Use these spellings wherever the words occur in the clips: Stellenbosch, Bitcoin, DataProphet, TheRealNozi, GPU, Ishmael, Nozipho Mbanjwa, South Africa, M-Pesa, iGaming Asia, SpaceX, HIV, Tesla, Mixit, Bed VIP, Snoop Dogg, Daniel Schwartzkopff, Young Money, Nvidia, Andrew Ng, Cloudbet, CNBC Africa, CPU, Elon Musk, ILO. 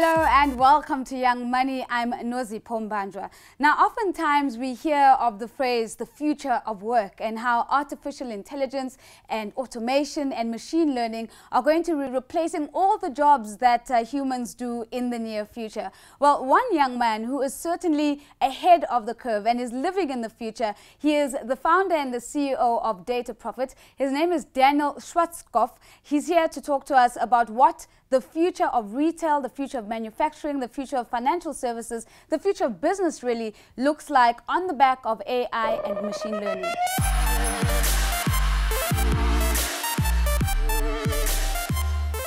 Hello and welcome to Young Money. I'm Nozipho Mbanjwa. Now, oftentimes we hear of the phrase the future of work and how artificial intelligence and automation and machine learning are going to be replacing all the jobs that humans do in the near future. Well, one young man who is certainly ahead of the curve and is living in the future, he is the founder and the CEO of DataProphet. His name is Daniel Schwartzkopff. He's here to talk to us about what the future of retail, the future of manufacturing, the future of financial services, the future of business really looks like on the back of AI and machine learning.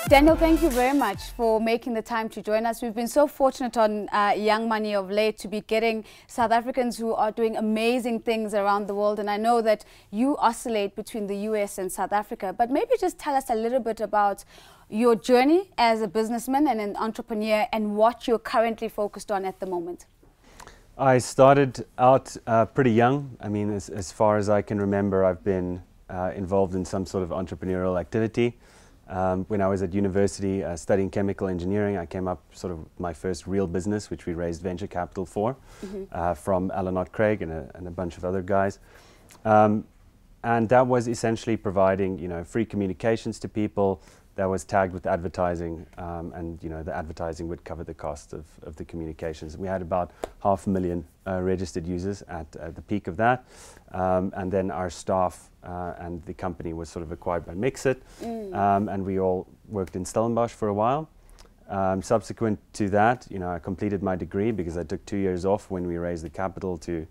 Daniel, thank you very much for making the time to join us. We've been so fortunate on Young Money of late to be getting South Africans who are doing amazing things around the world. And I know that you oscillate between the US and South Africa, but maybe just tell us a little bit about your journey as a businessman and an entrepreneur and what you're currently focused on at the moment. I started out pretty young. I mean, as far as I can remember, I've been involved in some sort of entrepreneurial activity. When I was at university studying chemical engineering, I came up sort of my first real business, which we raised venture capital for, from Alan Turing and a bunch of other guys. And that was essentially providing, you know, free communications to people that was tagged with advertising, and, you know, the advertising would cover the cost of the communications. We had about 500,000 registered users at the peak of that, and then our staff and the company was sort of acquired by Mixit, and we all worked in Stellenbosch for a while. Subsequent to that, you know, I completed my degree because I took 2 years off when we raised the capital to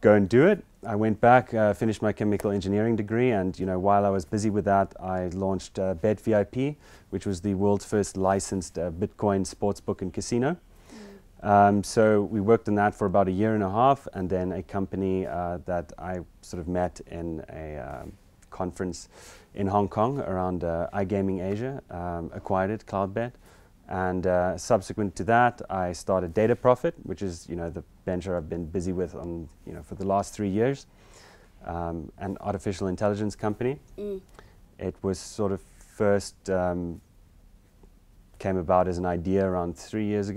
go and do it. I went back, finished my chemical engineering degree, and, you know, while I was busy with that, I launched Bed VIP, which was the world's first licensed Bitcoin sportsbook and casino. So we worked on that for about 1.5 years, and then a company that I sort of met in a conference in Hong Kong around iGaming Asia acquired it, Cloudbet. And subsequent to that, I started DataProphet, which is, you know, the venture I've been busy with on, you know, for the last 3 years, an artificial intelligence company. It was sort of first came about as an idea around 4 years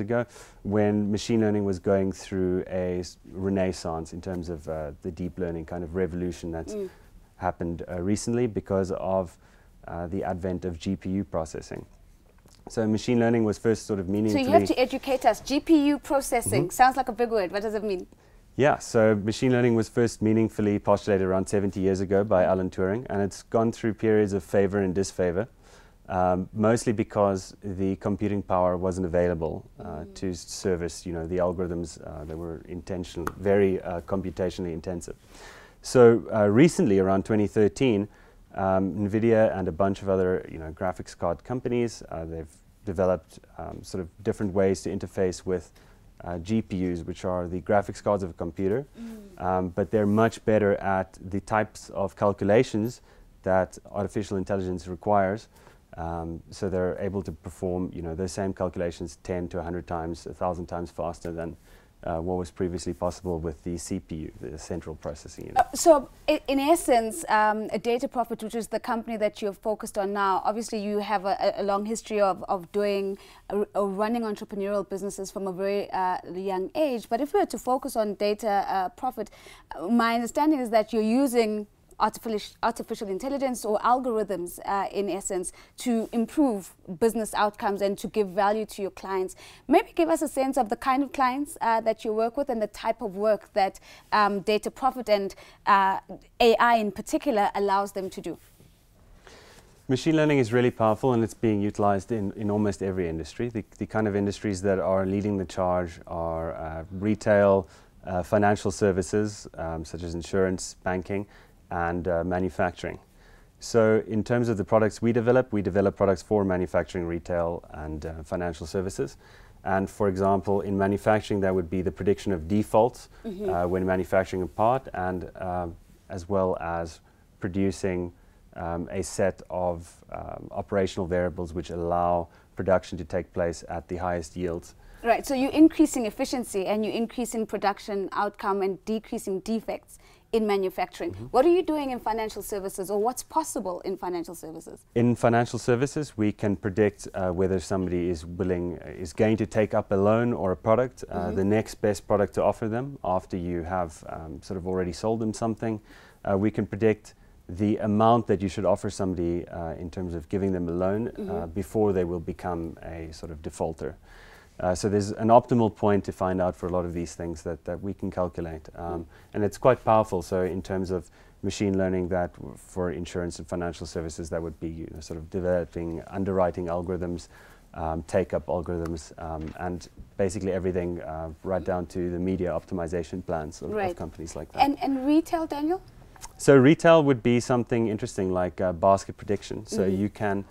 ago, when machine learning was going through a renaissance in terms of the deep learning kind of revolution that's happened recently because of the advent of GPU processing. So machine learning was first sort of meaningfully... So you have to educate us. GPU processing. Sounds like a big word. What does it mean? Yeah, so machine learning was first meaningfully postulated around 70 years ago by Alan Turing, and it's gone through periods of favor and disfavor, mostly because the computing power wasn't available to service, you know, the algorithms that were very computationally intensive. So recently, around 2013, Nvidia and a bunch of other, you know, graphics card companies, they've developed sort of different ways to interface with GPUs, which are the graphics cards of a computer, but they're much better at the types of calculations that artificial intelligence requires. So they're able to perform, you know, those same calculations 10 to 100 times, 1,000 times faster than what was previously possible with the CPU, the central processing unit. So in essence, DataProphet, which is the company that you're focused on now, obviously you have a long history of doing or running entrepreneurial businesses from a very young age. But if we were to focus on DataProphet, my understanding is that you're using artificial intelligence or algorithms, in essence, to improve business outcomes and to give value to your clients. Maybe give us a sense of the kind of clients that you work with and the type of work that DataProphet and AI in particular allows them to do. Machine learning is really powerful, and it's being utilized in almost every industry. The kind of industries that are leading the charge are retail, financial services, such as insurance, banking, and manufacturing. So in terms of the products we develop products for manufacturing, retail, and financial services. And for example, in manufacturing, that would be the prediction of defaults when manufacturing a part, and as well as producing a set of operational variables which allow production to take place at the highest yields. Right, so you're increasing efficiency and you're increasing production outcome and decreasing defects in manufacturing. Mm-hmm. What are you doing in financial services, or what's possible in financial services? In financial services, we can predict whether somebody is willing, is going to take up a loan or a product, the next best product to offer them after you have sort of already sold them something. We can predict the amount that you should offer somebody in terms of giving them a loan before they will become a sort of defaulter. So there's an optimal point to find out for a lot of these things that, we can calculate. And it's quite powerful. So in terms of machine learning, that for insurance and financial services, that would be sort of developing underwriting algorithms, take-up algorithms, and basically everything right down to the media optimization plans of, companies like that. And retail, Daniel? So retail would be something interesting like basket prediction. So you can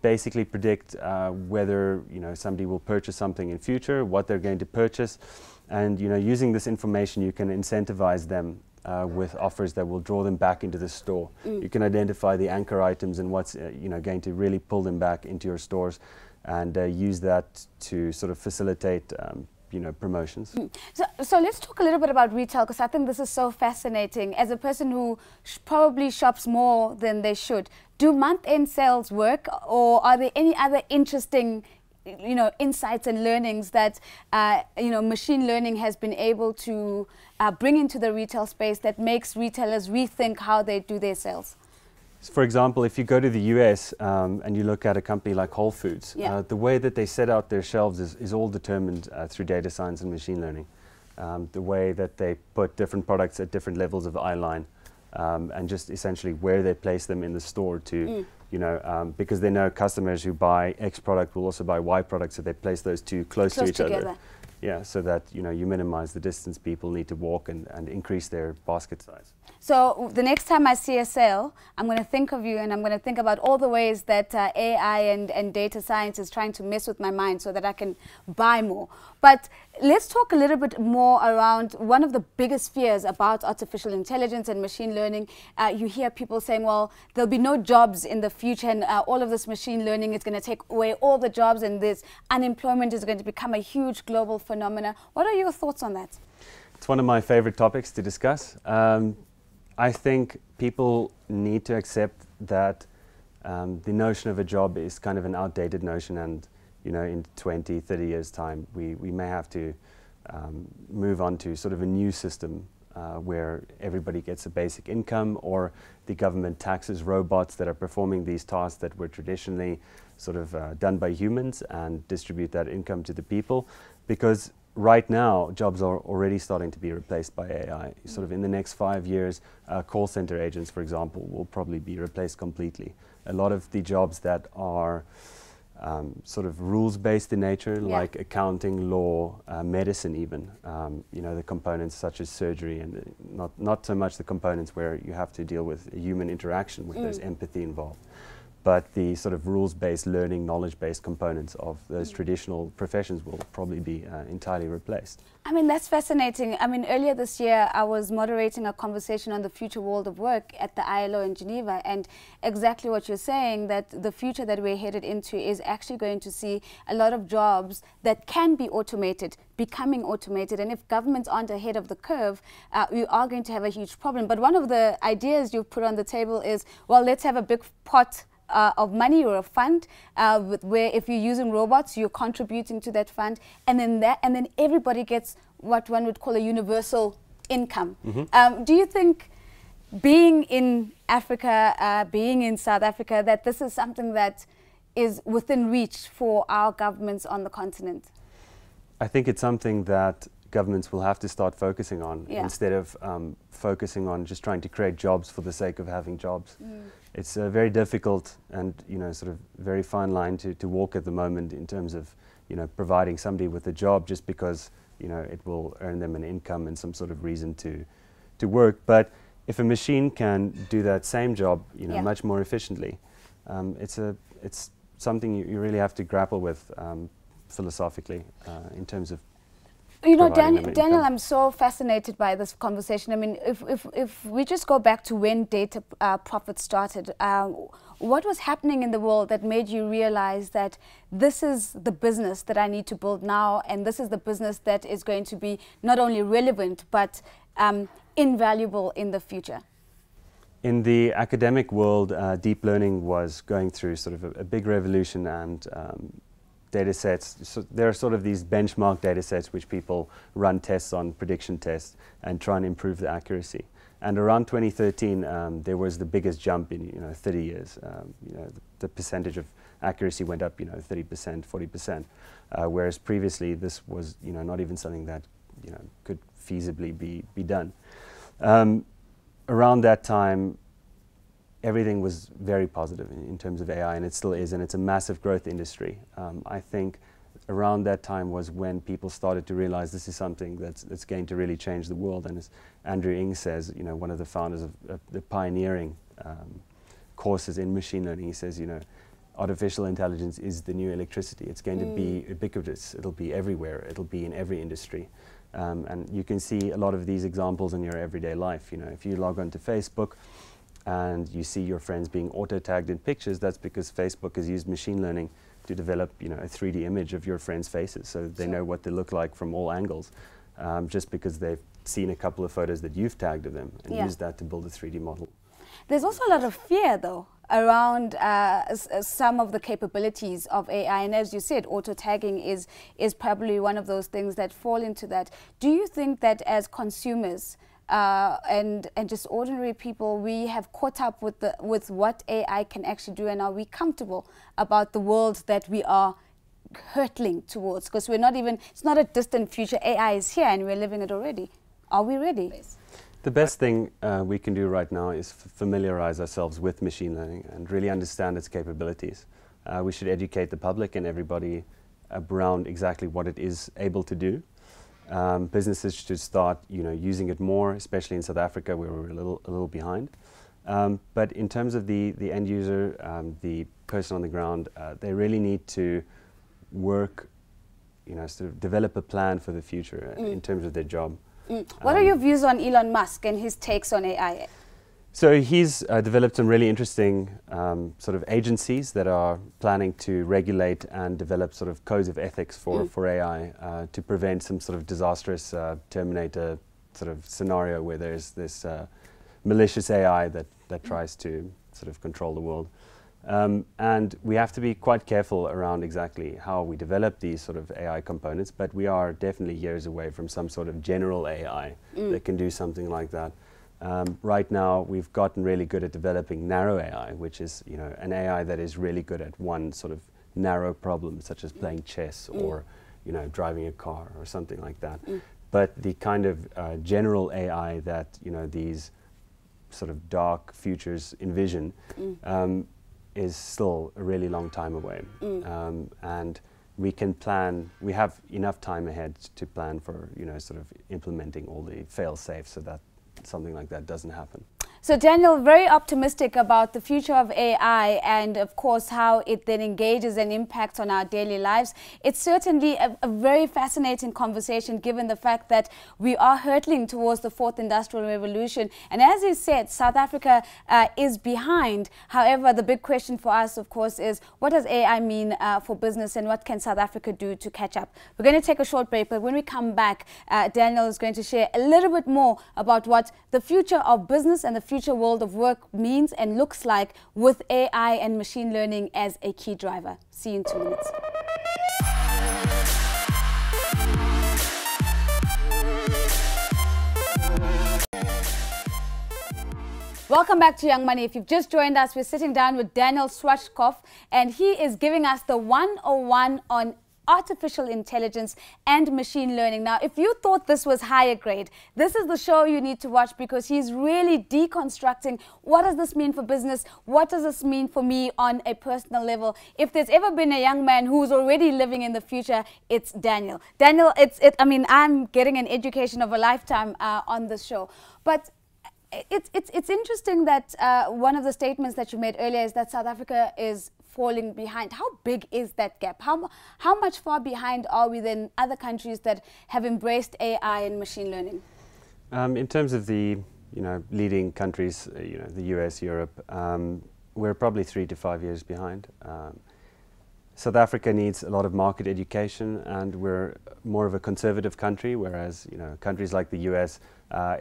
basically predict whether somebody will purchase something in future, what they're going to purchase, and using this information you can incentivize them with offers that will draw them back into the store. You can identify the anchor items and what's going to really pull them back into your stores, and use that to sort of facilitate promotions. So let's talk a little bit about retail, because I think this is so fascinating. As a person who probably shops more than they should, do month-end sales work, or are there any other interesting insights and learnings that machine learning has been able to bring into the retail space that makes retailers rethink how they do their sales? For example, if you go to the US and you look at a company like Whole Foods, the way that they set out their shelves is all determined through data science and machine learning. The way that they put different products at different levels of eyeline, and just essentially where they place them in the store to, because they know customers who buy X product will also buy Y product, so they place those two close to each other. Yeah, so that you minimize the distance people need to walk, and increase their basket size. So the next time I see a sale, I'm going to think of you, and I'm going to think about all the ways that AI and data science is trying to mess with my mind so that I can buy more. But let's talk a little bit more around one of the biggest fears about artificial intelligence and machine learning. You hear people saying, well, there'll be no jobs in the future, and all of this machine learning is going to take away all the jobs, and this unemployment is going to become a huge global phenomenon. What are your thoughts on that? It's one of my favorite topics to discuss. I think people need to accept that the notion of a job is kind of an outdated notion, and in 20, 30 years time, we may have to move on to sort of a new system where everybody gets a basic income, or the government taxes robots that are performing these tasks that were traditionally sort of done by humans, and distribute that income to the people. Because right now, jobs are already starting to be replaced by AI. Sort of in the next 5 years, call center agents, for example, will probably be replaced completely. A lot of the jobs that are sort of rules-based in nature, like accounting, law, medicine even, the components such as surgery, and not so much the components where you have to deal with human interaction, where there's empathy involved, but the sort of rules-based, learning, knowledge-based components of those traditional professions will probably be entirely replaced. I mean, that's fascinating. I mean, earlier this year, I was moderating a conversation on the future world of work at the ILO in Geneva, and exactly what you're saying, that the future that we're headed into is actually going to see a lot of jobs that can be automated, becoming automated, and if governments aren't ahead of the curve, we are going to have a huge problem. But one of the ideas you've put on the table is, well, let's have a big pot of money or a fund where if you're using robots, you're contributing to that fund, and then everybody gets what one would call a universal income. Do you think, being in Africa, being in South Africa, that this is something that is within reach for our governments on the continent? I think it's something that governments will have to start focusing on, instead of focusing on just trying to create jobs for the sake of having jobs. It's a very difficult and sort of very fine line to walk at the moment, in terms of providing somebody with a job just because it will earn them an income and some sort of reason to work. But if a machine can do that same job much more efficiently, it's something you really have to grapple with philosophically in terms of. You know, Daniel, I'm so fascinated by this conversation. I mean, if we just go back to when DataProphet started, what was happening in the world that made you realize that this is the business that I need to build now, and this is the business that is going to be not only relevant, but invaluable in the future? In the academic world, deep learning was going through sort of a big revolution, and data sets, so there are sort of these benchmark data sets which people run tests on, prediction tests, and try and improve the accuracy. And around 2013, there was the biggest jump in 30 years. The percentage of accuracy went up 30%, 40%, whereas previously this was not even something that could feasibly be done. Around that time, everything was very positive in terms of AI, and it still is, and it's a massive growth industry. I think around that time was when people started to realize this is something that's going to really change the world. And as Andrew Ng says, one of the founders of the pioneering courses in machine learning, he says, artificial intelligence is the new electricity. It's going to be ubiquitous. It'll be everywhere. It'll be in every industry. And you can see a lot of these examples in your everyday life. If you log on to Facebook and you see your friends being auto-tagged in pictures, that's because Facebook has used machine learning to develop a 3D image of your friends' faces, so they know what they look like from all angles, just because they've seen a couple of photos that you've tagged of them and used that to build a 3D model. There's also a lot of fear, though, around some of the capabilities of AI, and as you said, auto-tagging is probably one of those things that fall into that. Do you think that as consumers and just ordinary people, we have caught up with what AI can actually do, and are we comfortable about the world that we are hurtling towards? Because we're not even, it's not a distant future, AI is here and we're living it already. Are we ready? The best thing we can do right now is familiarize ourselves with machine learning and really understand its capabilities. We should educate the public and everybody around exactly what it is able to do. Businesses should start, using it more, especially in South Africa, where we're a little behind. But in terms of the end user, the person on the ground, they really need to work, sort of develop a plan for the future in terms of their job. What are your views on Elon Musk and his takes on AI? So he's developed some really interesting sort of agencies that are planning to regulate and develop sort of codes of ethics for AI to prevent some sort of disastrous Terminator sort of scenario where there's this malicious AI that tries to sort of control the world. And we have to be quite careful around exactly how we develop these sort of AI components, but we are definitely years away from some sort of general AI that can do something like that. Right now, we've gotten really good at developing narrow AI, which is, an AI that is really good at one sort of narrow problem, such as playing chess or, driving a car or something like that. But the kind of general AI that, these sort of dark futures envision, is still a really long time away, and we can plan. We have enough time ahead to plan for sort of implementing all the fail-safes so that something like that doesn't happen. So Daniel, very optimistic about the future of AI and of course how it then engages and impacts on our daily lives. It's certainly a very fascinating conversation given the fact that we are hurtling towards the 4th Industrial Revolution. And as he said, South Africa is behind. However, the big question for us, of course, is what does AI mean for business, and what can South Africa do to catch up? We're going to take a short break, but when we come back, Daniel is going to share a little bit more about what the future of business and the future world of work means and looks like with AI and machine learning as a key driver. See you in 2 minutes. Welcome back to Young Money. If you've just joined us, we're sitting down with Daniel Schwartzkopff, and he is giving us the 101 on artificial intelligence and machine learning. Now, if you thought this was higher grade, this is the show you need to watch, because he's really deconstructing what does this mean for business, what does this mean for me on a personal level. If there's ever been a young man who's already living in the future, it's Daniel. Daniel, I'm getting an education of a lifetime on this show. But it's interesting that one of the statements that you made earlier is that South Africa is falling behind. How big is that gap? How much far behind are we than other countries that have embraced AI and machine learning? In terms of the leading countries, the US, Europe, we're probably 3 to 5 years behind. South Africa needs a lot of market education, and we're more of a conservative country, whereas, you know, countries like the US,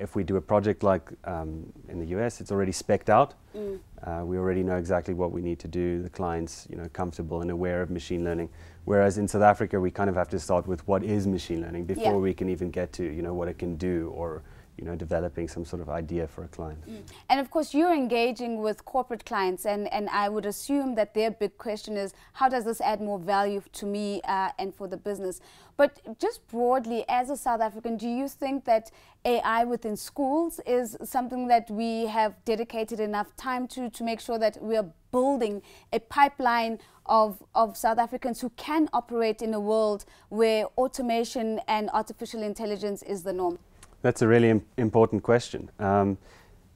if we do a project like in the US, it's already specced out. Mm. We already know exactly what we need to do. The client's, you know, comfortable and aware of machine learning. Whereas in South Africa, we kind of have to start with what is machine learning before we can even get to, you know, what it can do, or, you know, developing some sort of idea for a client. Mm. And of course, you're engaging with corporate clients, and I would assume that their big question is, how does this add more value to me and for the business? But just broadly, as a South African, do you think that AI within schools is something that we have dedicated enough time to make sure that we are building a pipeline of South Africans who can operate in a world where automation and artificial intelligence is the norm? That's a really important question.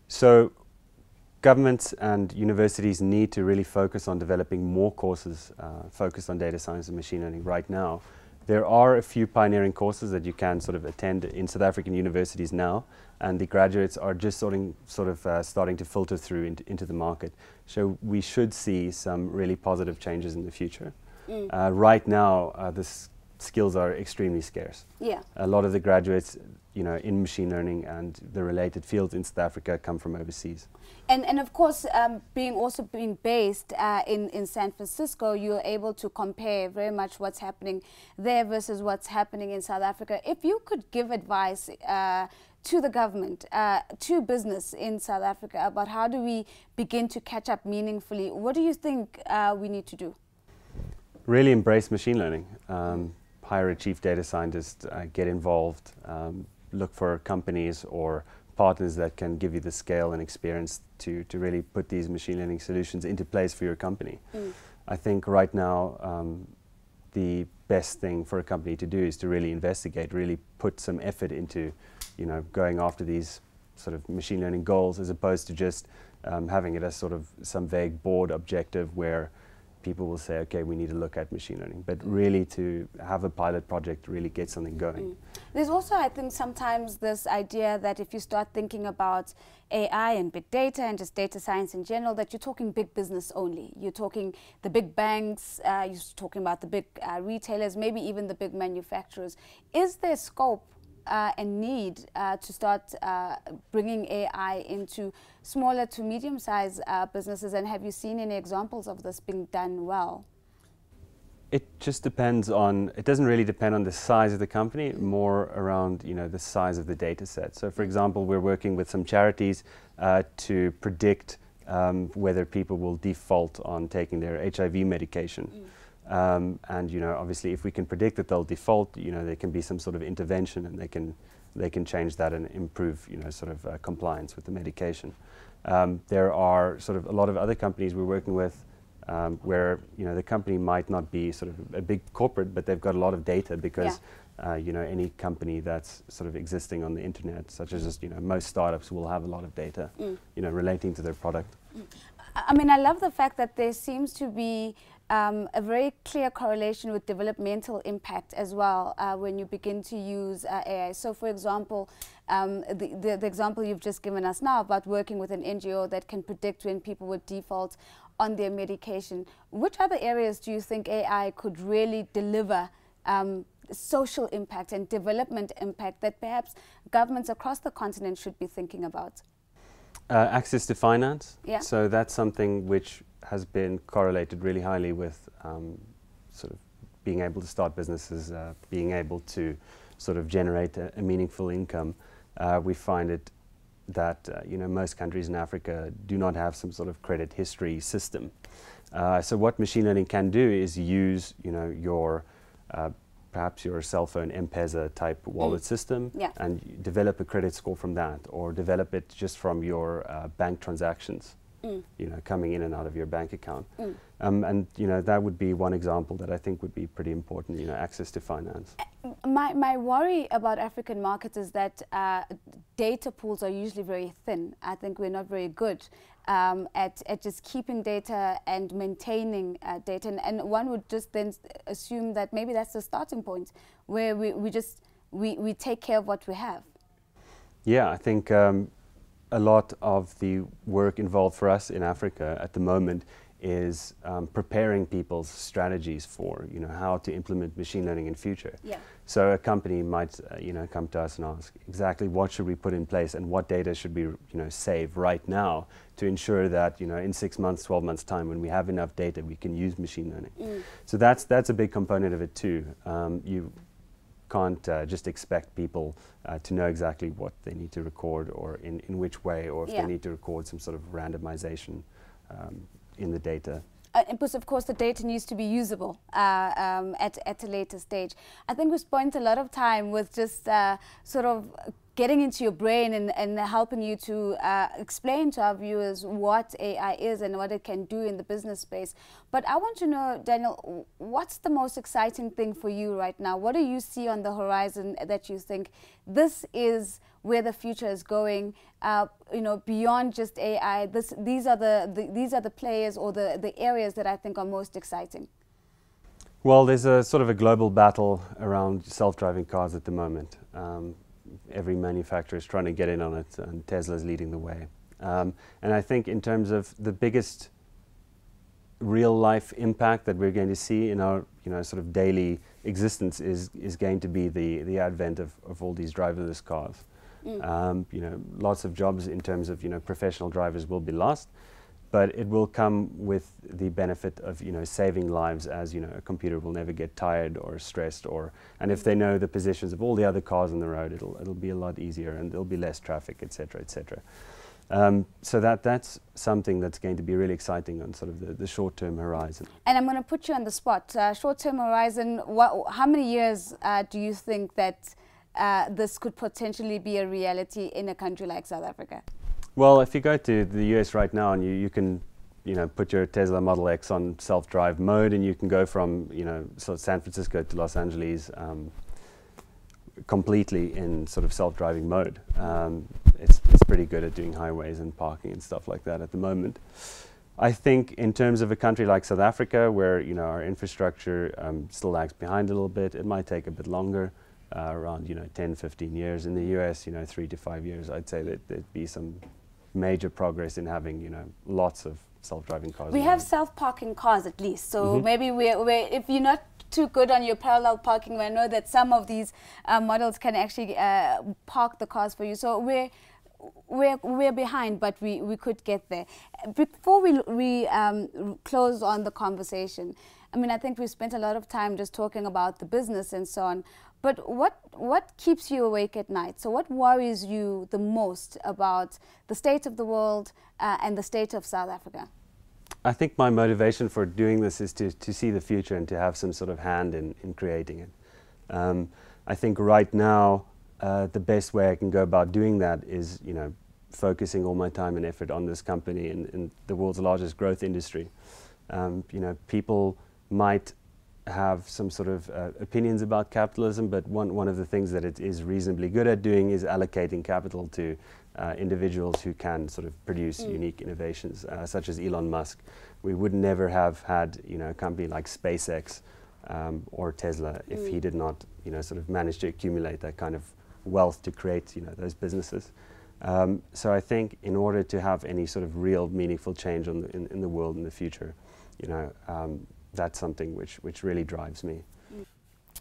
So governments and universities need to really focus on developing more courses focused on data science and machine learning right now. There are a few pioneering courses that you can sort of attend in South African universities now, and the graduates are just starting to filter through into the market. So we should see some really positive changes in the future. Mm. Right now, this skills are extremely scarce. Yeah. A lot of the graduates, you know, in machine learning and the related fields in South Africa come from overseas. And of course, being based in San Francisco, you're able to compare very much what's happening there versus what's happening in South Africa. If you could give advice to the government, to business in South Africa about how do we begin to catch up meaningfully, what do you think we need to do? Really embrace machine learning. Hire a chief data scientist, get involved, look for companies or partners that can give you the scale and experience to really put these machine learning solutions into place for your company. Mm. I think right now the best thing for a company to do is to really investigate, really put some effort into, you know, going after these sort of machine learning goals, as opposed to just having it as sort of some vague board objective where people will say, okay, we need to look at machine learning, but really to have a pilot project, really get something going. Mm. There's also, I think, sometimes this idea that if you start thinking about AI and big data and just data science in general, that you're talking big business only. You're talking the big banks, you're talking about the big retailers, maybe even the big manufacturers. Is there scope and need to start bringing AI into smaller to medium-sized businesses, and have you seen any examples of this being done well? It just depends on, it doesn't really depend on the size of the company, more around, you know, the size of the data set. So for example, we're working with some charities to predict whether people will default on taking their HIV medication. Mm. And, you know, obviously if we can predict that they'll default, you know, there can be some sort of intervention, and they can change that and improve, you know, sort of compliance with the medication. There are sort of a lot of other companies we're working with where, you know, the company might not be sort of a big corporate, but they've got a lot of data because, you know, any company that's sort of existing on the internet, such as just, you know, most startups will have a lot of data, you know, relating to their product. I mean, I love the fact that there seems to be a very clear correlation with developmental impact as well when you begin to use AI. So for example, the example you've just given us now about working with an NGO that can predict when people would default on their medication. Which other areas do you think AI could really deliver social impact and development impact that perhaps governments across the continent should be thinking about? Access to finance. Yeah. So that's something which has been correlated really highly with sort of being able to start businesses, being able to sort of generate a meaningful income. We find it that you know, most countries in Africa do not have some sort of credit history system. So what machine learning can do is use, you know, your perhaps your cell phone M-Pesa type wallet system, and develop a credit score from that, or develop it just from your bank transactions. You know, coming in and out of your bank account. And, you know, that would be one example that I think would be pretty important, you know, access to finance. My worry about African markets is that data pools are usually very thin. I think we're not very good at just keeping data and maintaining data. And one would just then assume that maybe that's the starting point, where we take care of what we have. Yeah, I think a lot of the work involved for us in Africa at the moment is preparing people's strategies for, you know, how to implement machine learning in future. Yeah. So a company might, you know, come to us and ask exactly what should we put in place and what data should we, you know, save right now to ensure that, you know, in 6 months, 12 months time, when we have enough data, we can use machine learning. Mm. So that's a big component of it too. You can't just expect people to know exactly what they need to record or in which way, or if yeah. they need to record some sort of randomization in the data. Because of course the data needs to be usable at a later stage. I think we spent a lot of time with just sort of getting into your brain and helping you to explain to our viewers what AI is and what it can do in the business space. But I want to know, Daniel, what's the most exciting thing for you right now? What do you see on the horizon that you think this is where the future is going, you know, beyond just AI? These are the players or the areas that I think are most exciting. Well, there's a sort of a global battle around self-driving cars at the moment. Every manufacturer is trying to get in on it, and Tesla's leading the way. And I think in terms of the biggest real-life impact that we're going to see in our, you know, sort of daily existence is going to be the advent of all these driverless cars. Mm. You know, lots of jobs in terms of, you know, professional drivers will be lost, but it will come with the benefit of, you know, saving lives, as, you know, a computer will never get tired or stressed, or, and if they know the positions of all the other cars on the road, it'll be a lot easier and there'll be less traffic, etc., etc. So that's something that's going to be really exciting on sort of the short-term horizon. And I'm going to put you on the spot. Short-term horizon, how many years do you think that this could potentially be a reality in a country like South Africa? Well, if you go to the US right now and you can, you know, put your Tesla Model X on self-drive mode, and you can go from, you know, sort of San Francisco to Los Angeles completely in sort of self-driving mode. It's pretty good at doing highways and parking and stuff like that at the moment. I think in terms of a country like South Africa, where, you know, our infrastructure still lags behind a little bit, it might take a bit longer. Around, you know, 10, 15 years. In the US, you know, 3 to 5 years, I'd say that there'd be some major progress in having, you know, lots of self-driving cars. We have self-parking cars at least, so mm-hmm. maybe we're, if you're not too good on your parallel parking, I know that some of these models can actually park the cars for you. So we're behind, but we could get there. Before we close on the conversation, I mean, I think we spent a lot of time just talking about the business and so on. But what keeps you awake at night? So what worries you the most about the state of the world and the state of South Africa? I think my motivation for doing this is to see the future and to have some sort of hand in creating it. I think right now the best way I can go about doing that is, you know, focusing all my time and effort on this company and the world's largest growth industry. You know, people might have some sort of opinions about capitalism, but one of the things that it is reasonably good at doing is allocating capital to individuals who can sort of produce mm. unique innovations, such as Elon Musk. We would never have had, you know, a company like SpaceX or Tesla if mm. he did not, you know, sort of manage to accumulate that kind of wealth to create, you know, those businesses. So I think in order to have any sort of real meaningful change on the, in the world in the future, you know, that's something which really drives me.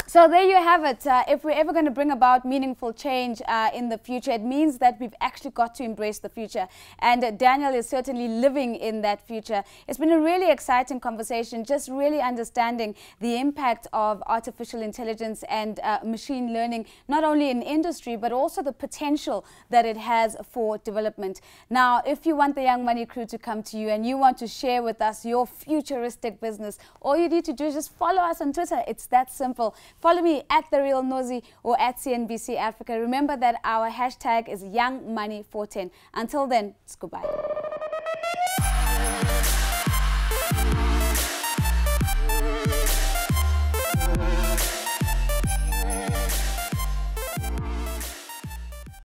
So there you have it. If we're ever going to bring about meaningful change in the future, it means that we've actually got to embrace the future. And Daniel is certainly living in that future. It's been a really exciting conversation, just really understanding the impact of artificial intelligence and machine learning, not only in industry, but also the potential that it has for development. Now, if you want the Young Money crew to come to you and you want to share with us your futuristic business, all you need to do is just follow us on Twitter. It's that simple. Follow me at TheRealNozi or at CNBC Africa. Remember that our hashtag is YoungMoney410. Until then, it's goodbye.